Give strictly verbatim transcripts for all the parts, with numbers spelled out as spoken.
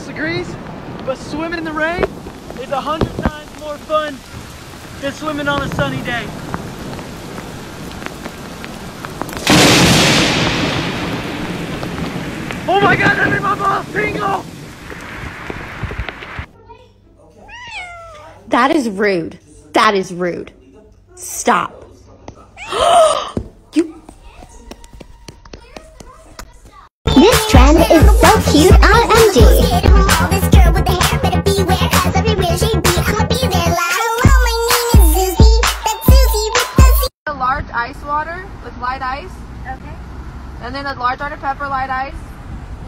plus degrees, but swimming in the rain is a hundred times more fun than swimming on a sunny day. Oh my God, that made my balls tingle! That is rude. That is rude. Stop. You. This trend is so cute, O M G. A large ice water with light ice. Okay. And then a large Dr Pepper light ice.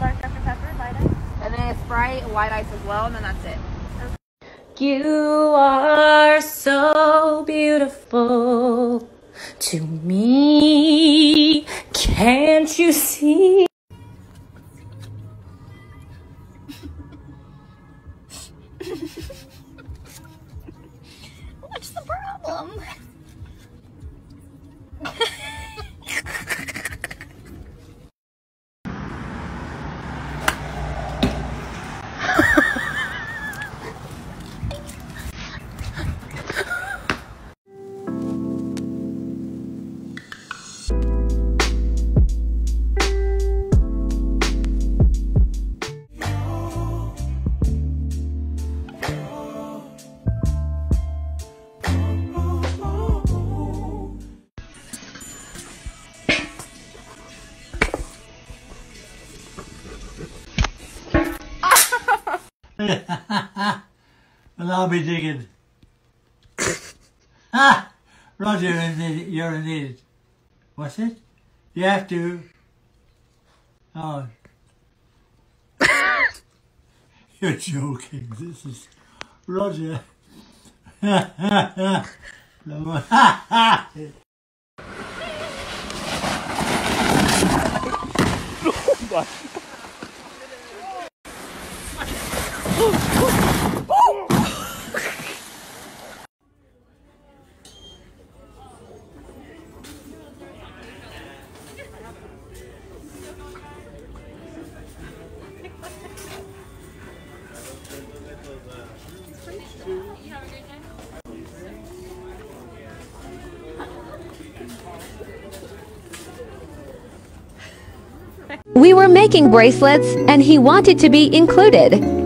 Large Dr Pepper light ice. And then a Sprite light ice as well, and then that's it. You are so beautiful to me. Can't you see? What's the problem? Well, I'll be digging. Ah! Roger urinated. What's it? You have to. Oh. You're joking. This is Roger. Ha ha ha! We were making bracelets and he wanted to be included.